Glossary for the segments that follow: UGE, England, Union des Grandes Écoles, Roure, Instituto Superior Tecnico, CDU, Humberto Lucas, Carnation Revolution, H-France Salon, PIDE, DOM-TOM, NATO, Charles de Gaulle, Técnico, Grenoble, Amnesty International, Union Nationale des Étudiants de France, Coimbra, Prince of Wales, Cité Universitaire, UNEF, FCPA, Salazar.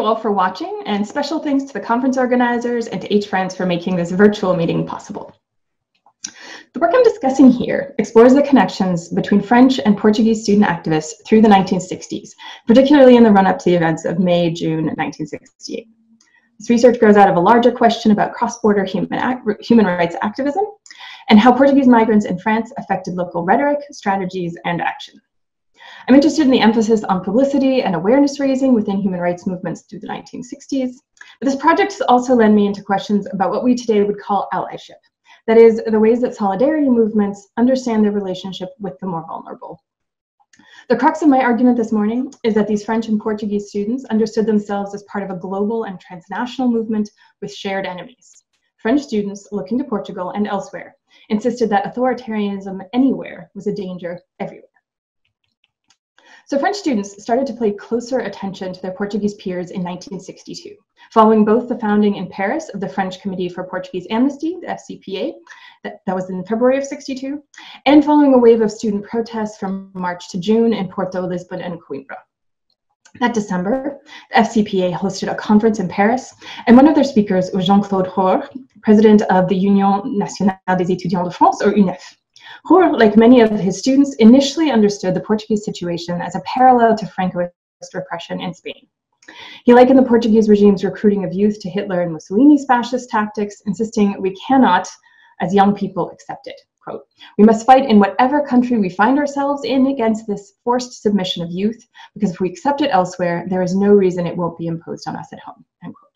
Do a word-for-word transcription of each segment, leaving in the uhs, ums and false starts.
you all for watching, and special thanks to the conference organizers and to H France for making this virtual meeting possible. The work I'm discussing here explores the connections between French and Portuguese student activists through the nineteen sixties, particularly in the run-up to the events of May, June nineteen sixty-eight. This research grows out of a larger question about cross-border human, human rights activism and how Portuguese migrants in France affected local rhetoric, strategies, and action. I'm interested in the emphasis on publicity and awareness raising within human rights movements through the nineteen sixties, but this project has also led me into questions about what we today would call allyship. That is, the ways that solidarity movements understand their relationship with the more vulnerable. The crux of my argument this morning is that these French and Portuguese students understood themselves as part of a global and transnational movement with shared enemies. French students looking to Portugal and elsewhere insisted that authoritarianism anywhere was a danger everywhere. So French students started to pay closer attention to their Portuguese peers in nineteen sixty-two, following both the founding in Paris of the French Committee for Portuguese Amnesty, the F C P A, that, that was in February of sixty-two, and following a wave of student protests from March to June in Porto, Lisbon, and Coimbra. That December, the F C P A hosted a conference in Paris, and one of their speakers was Jean-Claude Roure, president of the Union Nationale des Étudiants de France, or U N E F. Roure, like many of his students, initially understood the Portuguese situation as a parallel to Francoist repression in Spain. He likened the Portuguese regime's recruiting of youth to Hitler and Mussolini's fascist tactics, insisting we cannot, as young people, accept it. Quote, "We must fight in whatever country we find ourselves in against this forced submission of youth, because if we accept it elsewhere, there is no reason it won't be imposed on us at home." End quote.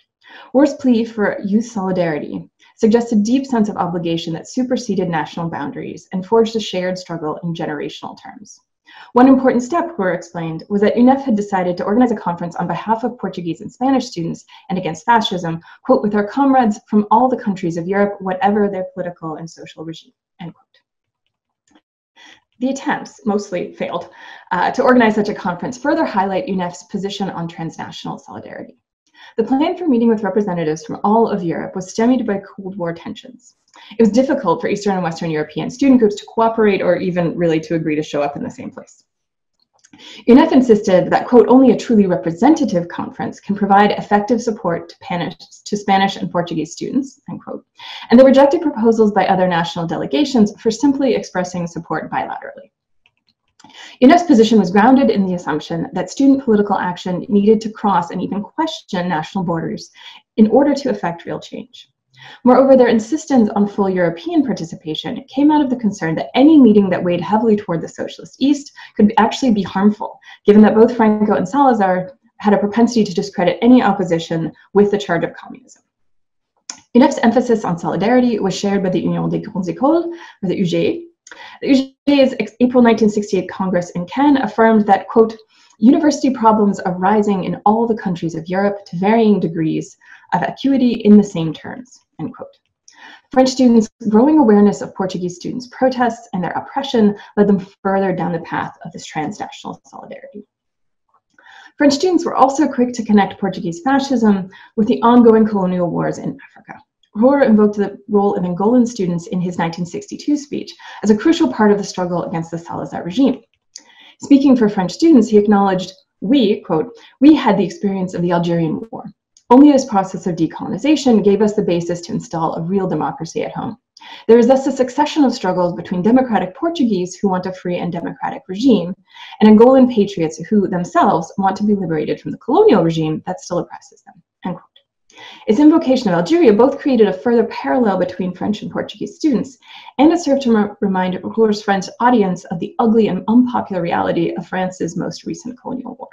Roure's plea for youth solidarity suggests a deep sense of obligation that superseded national boundaries and forged a shared struggle in generational terms. One important step, Roure explained, was that U N E F had decided to organize a conference on behalf of Portuguese and Spanish students and against fascism, quote, "with our comrades from all the countries of Europe, whatever their political and social regime," end quote. The attempts mostly failed uh, to organize such a conference further highlight U N E F's position on transnational solidarity. The plan for meeting with representatives from all of Europe was stemmed by Cold War tensions. It was difficult for Eastern and Western European student groups to cooperate or even really to agree to show up in the same place. U N E F insisted that, quote, "only a truly representative conference can provide effective support to, Spanish, to Spanish and Portuguese students," end quote, and they rejected proposals by other national delegations for simply expressing support bilaterally. U N E F's position was grounded in the assumption that student political action needed to cross and even question national borders in order to effect real change. Moreover, their insistence on full European participation came out of the concern that any meeting that weighed heavily toward the socialist East could actually be harmful, given that both Franco and Salazar had a propensity to discredit any opposition with the charge of communism. U N E F's emphasis on solidarity was shared by the Union des Grandes Écoles, or the U G E. The U G E's April nineteen sixty-eight Congress in Cannes affirmed that, quote, "university problems are rising in all the countries of Europe to varying degrees of acuity in the same terms," end quote. French students' growing awareness of Portuguese students' protests and their oppression led them further down the path of this transnational solidarity. French students were also quick to connect Portuguese fascism with the ongoing colonial wars in Africa. Roure invoked the role of Angolan students in his nineteen sixty-two speech as a crucial part of the struggle against the Salazar regime. Speaking for French students, he acknowledged, we, quote, "we had the experience of the Algerian War. Only this process of decolonization gave us the basis to install a real democracy at home. There is thus a succession of struggles between democratic Portuguese who want a free and democratic regime and Angolan patriots who themselves want to be liberated from the colonial regime that still oppresses them," end quote. Its invocation of Algeria both created a further parallel between French and Portuguese students, and it served to remind Roure's French audience of the ugly and unpopular reality of France's most recent colonial war.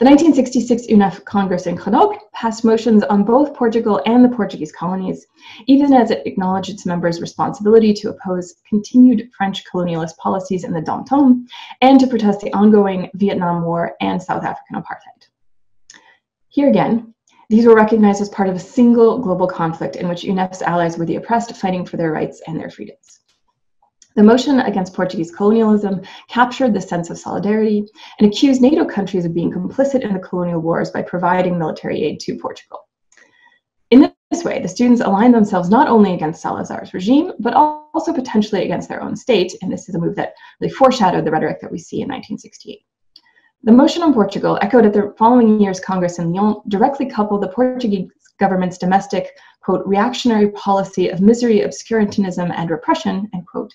The nineteen sixty-six U N E F Congress in Grenoble passed motions on both Portugal and the Portuguese colonies, even as it acknowledged its members' responsibility to oppose continued French colonialist policies in the D O M-T O M and to protest the ongoing Vietnam War and South African apartheid. Here again, these were recognized as part of a single global conflict in which U N E F's allies were the oppressed fighting for their rights and their freedoms. The motion against Portuguese colonialism captured the sense of solidarity and accused NATO countries of being complicit in the colonial wars by providing military aid to Portugal. In this way, the students aligned themselves not only against Salazar's regime, but also potentially against their own state, and this is a move that really foreshadowed the rhetoric that we see in nineteen sixty-eight. The motion on Portugal, echoed at the following year's Congress in Lyon, directly coupled the Portuguese government's domestic, quote, reactionary policy of misery, obscurantism, and repression, end quote,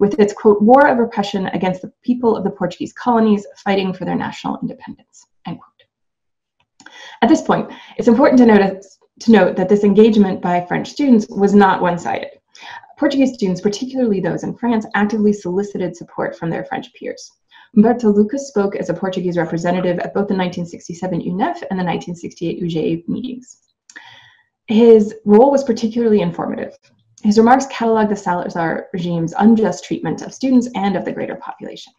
with its, quote, war of repression against the people of the Portuguese colonies fighting for their national independence, end quote. At this point, it's important to notice, to note that this engagement by French students was not one-sided. Portuguese students, particularly those in France, actively solicited support from their French peers. Humberto Lucas spoke as a Portuguese representative at both the nineteen sixty-seven U N E F and the nineteen sixty-eight U G E meetings. His role was particularly informative. His remarks catalogued the Salazar regime's unjust treatment of students and of the greater population.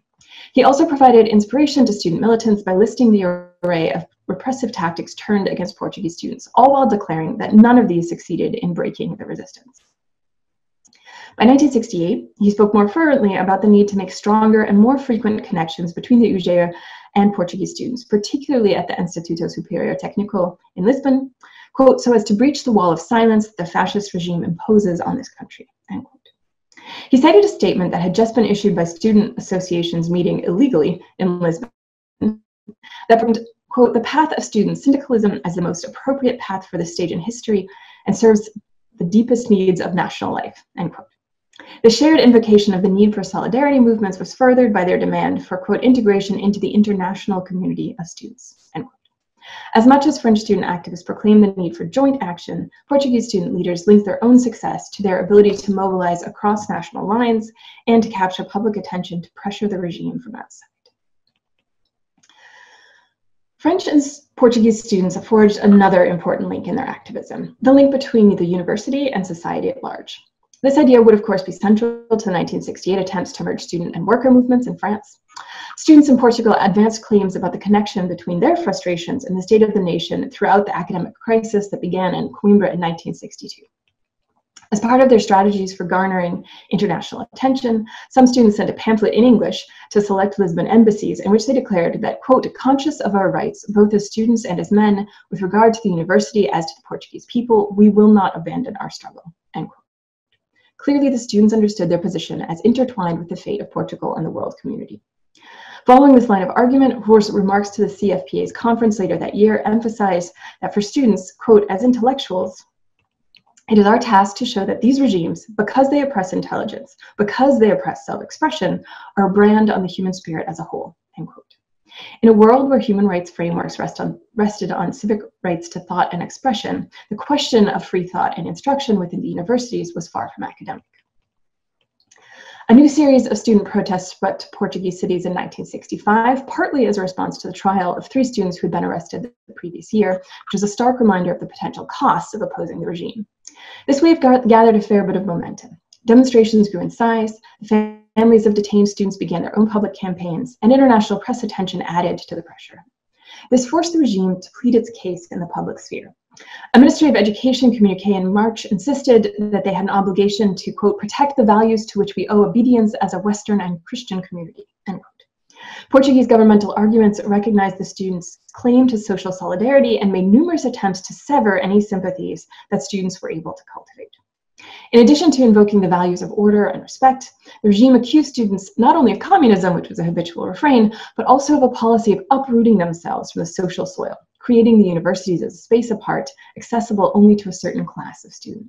He also provided inspiration to student militants by listing the array of repressive tactics turned against Portuguese students, all while declaring that none of these succeeded in breaking the resistance. By nineteen sixty-eight, he spoke more fervently about the need to make stronger and more frequent connections between the U G E and Portuguese students, particularly at the Instituto Superior Tecnico in Lisbon, quote, so as to breach the wall of silence that the fascist regime imposes on this country, end quote. He cited a statement that had just been issued by student associations meeting illegally in Lisbon that brought, quote, the path of student syndicalism as the most appropriate path for this stage in history and serves the deepest needs of national life, end quote. The shared invocation of the need for solidarity movements was furthered by their demand for, quote, integration into the international community of students, end quote. As much as French student activists proclaimed the need for joint action, Portuguese student leaders linked their own success to their ability to mobilize across national lines and to capture public attention to pressure the regime from outside. French and Portuguese students forged another important link in their activism, the link between the university and society at large. This idea would, of course, be central to the nineteen sixty-eight attempts to merge student and worker movements in France. Students in Portugal advanced claims about the connection between their frustrations and the state of the nation throughout the academic crisis that began in Coimbra in nineteen sixty-two. As part of their strategies for garnering international attention, some students sent a pamphlet in English to select Lisbon embassies in which they declared that, quote, conscious of our rights, both as students and as men, with regard to the university as to the Portuguese people, we will not abandon our struggle, end quote. Clearly, the students understood their position as intertwined with the fate of Portugal and the world community. Following this line of argument, Roure's remarks to the C F P A's conference later that year emphasized that for students, quote, as intellectuals, it is our task to show that these regimes, because they oppress intelligence, because they oppress self-expression, are a brand on the human spirit as a whole, end quote. In a world where human rights frameworks rest on, rested on civic rights to thought and expression, the question of free thought and instruction within the universities was far from academic. A new series of student protests swept to Portuguese cities in nineteen sixty-five, partly as a response to the trial of three students who had been arrested the previous year, which was a stark reminder of the potential costs of opposing the regime. This wave gathered a fair bit of momentum. Demonstrations grew in size, families of detained students began their own public campaigns, and international press attention added to the pressure. This forced the regime to plead its case in the public sphere. A Ministry of Education communique in March insisted that they had an obligation to, quote, protect the values to which we owe obedience as a Western and Christian community, end quote. Portuguese governmental arguments recognized the students' claim to social solidarity and made numerous attempts to sever any sympathies that students were able to cultivate. In addition to invoking the values of order and respect, the regime accused students not only of communism, which was a habitual refrain, but also of a policy of uprooting themselves from the social soil, creating the universities as a space apart, accessible only to a certain class of student.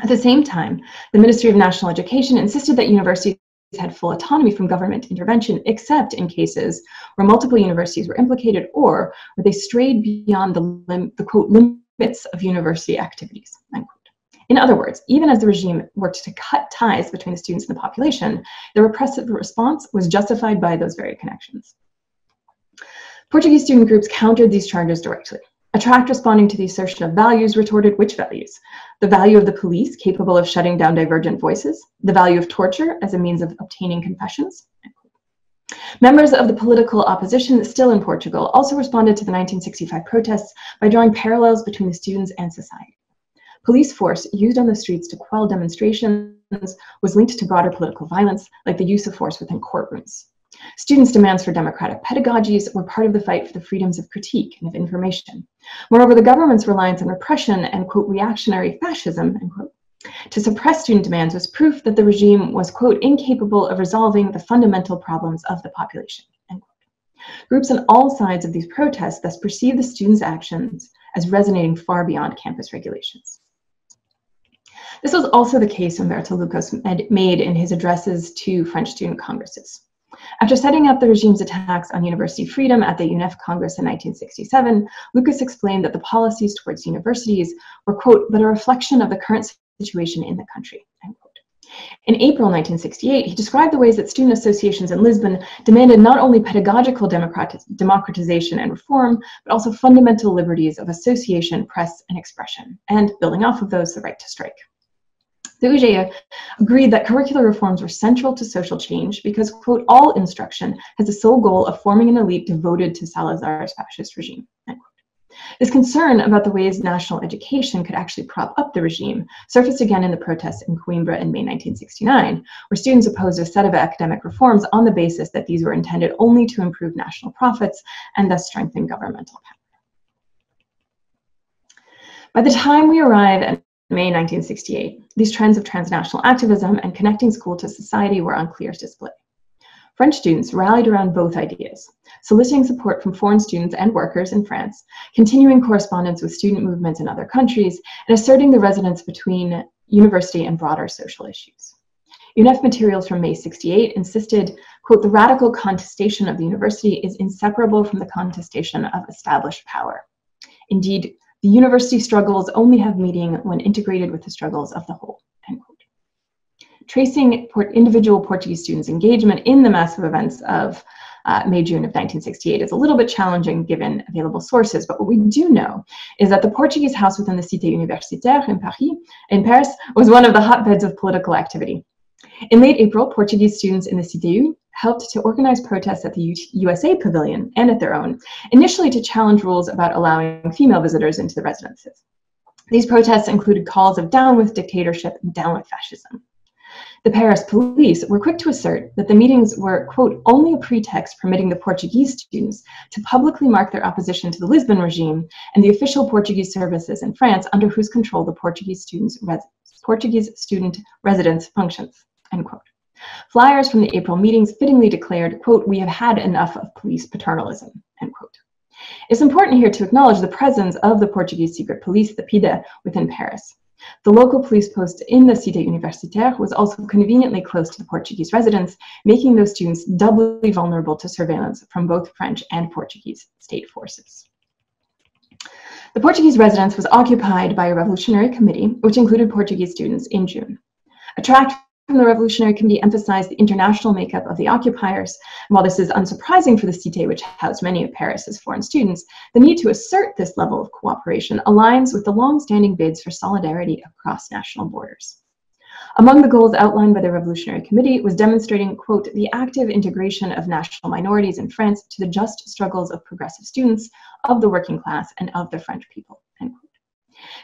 At the same time, the Ministry of National Education insisted that universities had full autonomy from government intervention, except in cases where multiple universities were implicated or where they strayed beyond the, lim the quote, limits of university activities, end quote. In other words, even as the regime worked to cut ties between the students and the population, the repressive response was justified by those very connections. Portuguese student groups countered these charges directly. A tract responding to the assertion of values retorted, which values? The value of the police, capable of shutting down divergent voices, the value of torture as a means of obtaining confessions. Members of the political opposition still in Portugal also responded to the nineteen sixty-five protests by drawing parallels between the students and society. Police force used on the streets to quell demonstrations was linked to broader political violence, like the use of force within courtrooms. Students' demands for democratic pedagogies were part of the fight for the freedoms of critique and of information. Moreover, the government's reliance on repression and, quote, reactionary fascism, end quote, to suppress student demands was proof that the regime was, quote, incapable of resolving the fundamental problems of the population, end quote. Groups on all sides of these protests thus perceive the students' actions as resonating far beyond campus regulations. This was also the case Humberto Lucas made in his addresses to French student congresses. After setting up the regime's attacks on university freedom at the U N E F Congress in nineteen sixty-seven, Lucas explained that the policies towards universities were, quote, but a reflection of the current situation in the country, end quote. In April nineteen sixty-eight, he described the ways that student associations in Lisbon demanded not only pedagogical democratization and reform, but also fundamental liberties of association, press, and expression, and, building off of those, the right to strike. The U G E agreed that curricular reforms were central to social change because, quote, all instruction has the sole goal of forming an elite devoted to Salazar's fascist regime, end quote. This concern about the ways national education could actually prop up the regime surfaced again in the protests in Coimbra in May nineteen sixty-nine, where students opposed a set of academic reforms on the basis that these were intended only to improve national profits and thus strengthen governmental power. By the time we arrive at May nineteen sixty-eight, these trends of transnational activism and connecting school to society were on clear display. French students rallied around both ideas, soliciting support from foreign students and workers in France, continuing correspondence with student movements in other countries, and asserting the resonance between university and broader social issues. U N E F materials from May sixty-eight insisted, quote, the radical contestation of the university is inseparable from the contestation of established power. Indeed, the university struggles only have meaning when integrated with the struggles of the whole, end quote. Tracing port individual Portuguese students' engagement in the massive events of uh, May-June of nineteen sixty-eight is a little bit challenging given available sources, but what we do know is that the Portuguese house within the Cité Universitaire in Paris, in Paris was one of the hotbeds of political activity. In late April, Portuguese students in the C D U helped to organize protests at the U S A Pavilion and at their own, initially to challenge rules about allowing female visitors into the residences. These protests included calls of down with dictatorship and down with fascism. The Paris police were quick to assert that the meetings were, quote, only a pretext permitting the Portuguese students to publicly mark their opposition to the Lisbon regime and the official Portuguese services in France under whose control the Portuguese, students res Portuguese student residence functions, end quote. Flyers from the April meetings fittingly declared, quote, we have had enough of police paternalism, end quote. It's important here to acknowledge the presence of the Portuguese secret police, the PIDE, within Paris. The local police post in the Cité Universitaire was also conveniently close to the Portuguese residents, making those students doubly vulnerable to surveillance from both French and Portuguese state forces. The Portuguese residence was occupied by a revolutionary committee, which included Portuguese students in June. A tract from the Revolutionary Committee emphasized the international makeup of the occupiers, and while this is unsurprising for the Cité, which housed many of Paris's foreign students, the need to assert this level of cooperation aligns with the long-standing bids for solidarity across national borders. Among the goals outlined by the Revolutionary Committee was demonstrating, quote, the active integration of national minorities in France to the just struggles of progressive students, of the working class, and of the French people, end quote.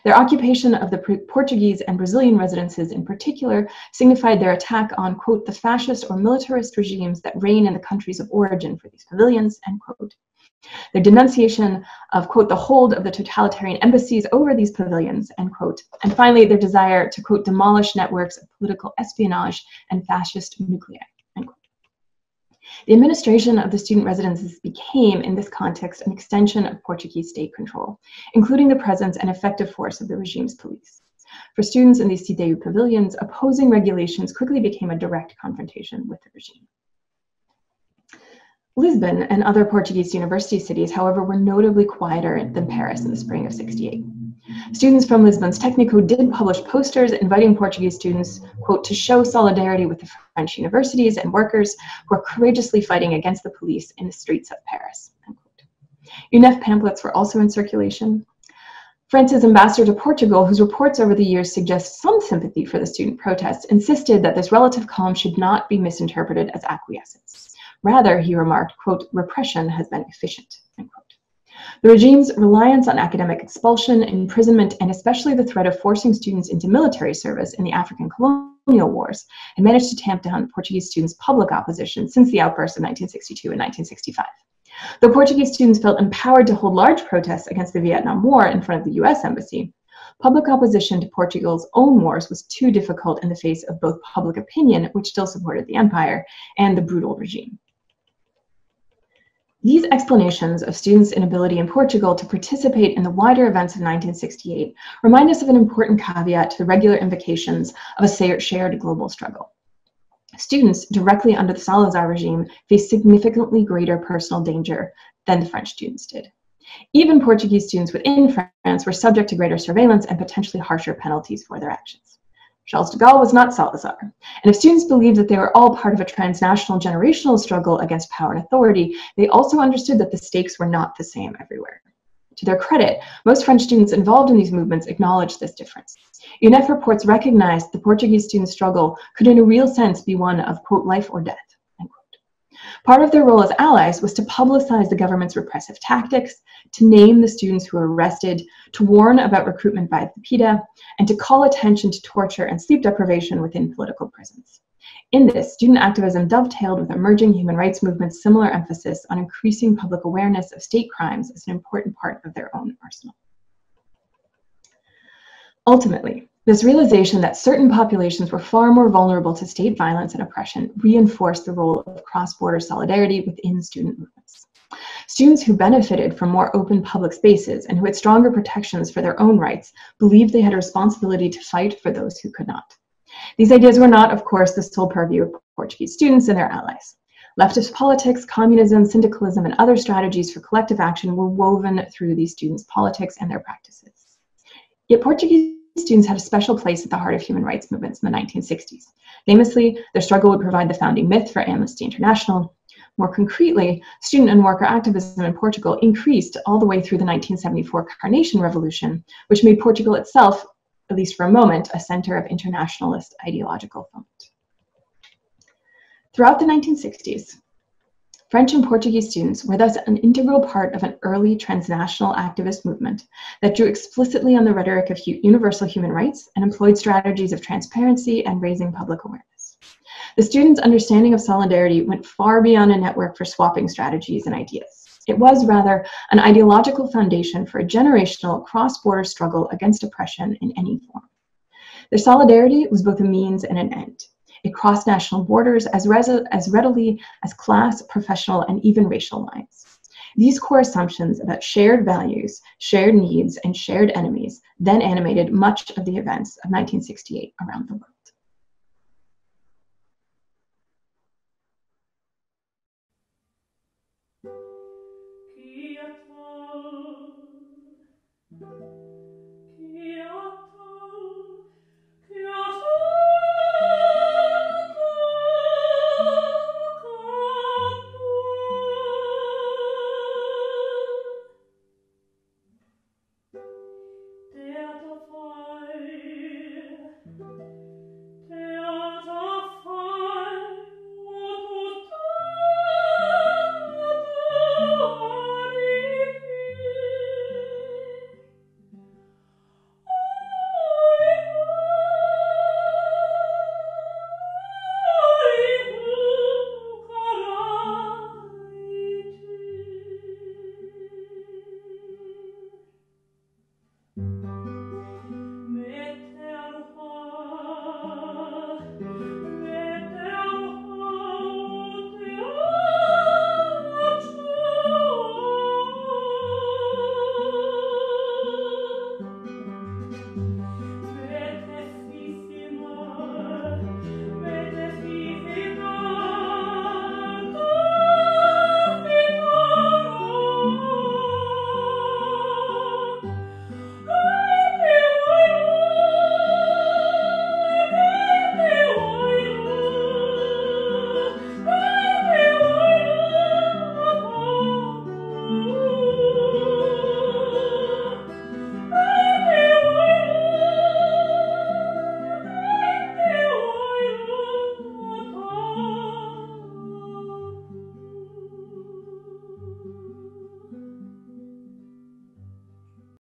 Their occupation of the Portuguese and Brazilian residences in particular signified their attack on, quote, the fascist or militarist regimes that reign in the countries of origin for these pavilions, end quote. Their denunciation of, quote, the hold of the totalitarian embassies over these pavilions, end quote. And finally, their desire to, quote, demolish networks of political espionage and fascist nuclei, end quote. The administration of the student residences became, in this context, an extension of Portuguese state control, including the presence and effective force of the regime's police. For students in these Cité pavilions, opposing regulations quickly became a direct confrontation with the regime. Lisbon and other Portuguese university cities, however, were notably quieter than Paris in the spring of sixty-eight. Students from Lisbon's Técnico did publish posters inviting Portuguese students, quote, to show solidarity with the French universities and workers who are courageously fighting against the police in the streets of Paris, end quote. U N E F pamphlets were also in circulation. France's ambassador to Portugal, whose reports over the years suggest some sympathy for the student protests, insisted that this relative calm should not be misinterpreted as acquiescence. Rather, he remarked, quote, repression has been efficient, end quote. The regime's reliance on academic expulsion, imprisonment, and especially the threat of forcing students into military service in the African colonial wars had managed to tamp down Portuguese students' public opposition since the outbursts of nineteen sixty-two and nineteen sixty-five. Though Portuguese students felt empowered to hold large protests against the Vietnam War in front of the U S Embassy, public opposition to Portugal's own wars was too difficult in the face of both public opinion, which still supported the empire, and the brutal regime. These explanations of students' inability in Portugal to participate in the wider events of nineteen sixty-eight remind us of an important caveat to the regular invocations of a shared global struggle. Students directly under the Salazar regime faced significantly greater personal danger than the French students did. Even Portuguese students within France were subject to greater surveillance and potentially harsher penalties for their actions. Charles de Gaulle was not Salazar, and if students believed that they were all part of a transnational generational struggle against power and authority, they also understood that the stakes were not the same everywhere. To their credit, most French students involved in these movements acknowledged this difference. U N E F reports recognized the Portuguese students' struggle could in a real sense be one of, quote, life or death, end quote. Part of their role as allies was to publicize the government's repressive tactics, to name the students who were arrested, to warn about recruitment by the PIDE, and to call attention to torture and sleep deprivation within political prisons. In this, student activism dovetailed with emerging human rights movements' similar emphasis on increasing public awareness of state crimes as an important part of their own arsenal. Ultimately, this realization that certain populations were far more vulnerable to state violence and oppression reinforced the role of cross-border solidarity within student movements. Students who benefited from more open public spaces and who had stronger protections for their own rights believed they had a responsibility to fight for those who could not. These ideas were not, of course, the sole purview of Portuguese students and their allies. Leftist politics, communism, syndicalism, and other strategies for collective action were woven through these students' politics and their practices. Yet Portuguese students had a special place at the heart of human rights movements in the nineteen sixties. Famously, their struggle would provide the founding myth for Amnesty International. More concretely, student and worker activism in Portugal increased all the way through the nineteen seventy-four Carnation Revolution, which made Portugal itself, at least for a moment, a center of internationalist ideological thought. Throughout the nineteen sixties, French and Portuguese students were thus an integral part of an early transnational activist movement that drew explicitly on the rhetoric of universal human rights and employed strategies of transparency and raising public awareness. The students' understanding of solidarity went far beyond a network for swapping strategies and ideas. It was, rather, an ideological foundation for a generational cross-border struggle against oppression in any form. Their solidarity was both a means and an end. It crossed national borders as, as readily as class, professional, and even racial lines. These core assumptions about shared values, shared needs, and shared enemies then animated much of the events of nineteen sixty-eight around the world.